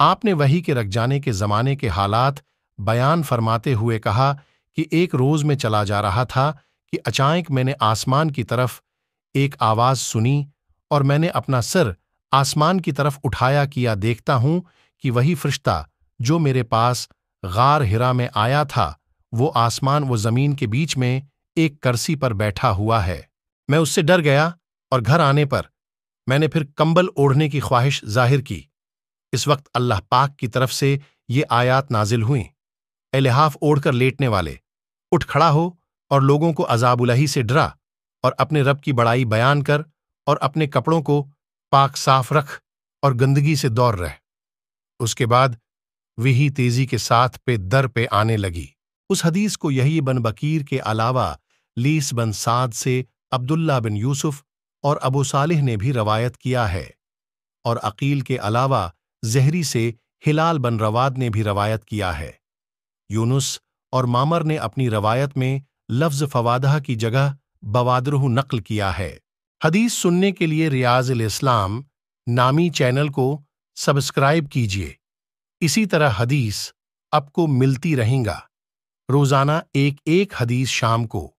आपने वही के रख जाने के ज़माने के हालात बयान फरमाते हुए कहा कि एक रोज़ में चला जा रहा था कि अचानक मैंने आसमान की तरफ एक आवाज़ सुनी और मैंने अपना सिर आसमान की तरफ उठाया किया देखता हूँ कि वही फरिश्ता जो मेरे पास गार हिरा में आया था वो आसमान व ज़मीन के बीच में एक करसी पर बैठा हुआ है। मैं उससे डर गया और घर आने पर मैंने फिर कंबल ओढ़ने की ख्वाहिश जाहिर की। इस वक्त अल्लाह पाक की तरफ से ये आयात नाजिल हुई, ए लिहाफ ओढ़कर लेटने वाले, उठ खड़ा हो और लोगों को अज़ाब-उल-इलाही से डरा और अपने रब की बड़ाई बयान कर और अपने कपड़ों को पाक साफ रख और गंदगी से दूर रह। उसके बाद वही तेजी के साथ पे दर पे आने लगी। उस हदीस को यही बन बकीर के अलावा लीस बन साद से अब्दुल्ला बिन यूसुफ और अबू सालिह ने भी रवायत किया है और अकील के अलावा जहरी से हिलाल बन रवाद ने भी रवायत किया है। यूनुस और मामर ने अपनी रवायत में लफ्ज़ फवादह की जगह बवादरहु नकल किया है। हदीस सुनने के लिए रियाज़-उल-इस्लाम नामी चैनल को सब्सक्राइब कीजिए। इसी तरह हदीस आपको मिलती रहेंगा, रोज़ाना एक एक हदीस शाम को।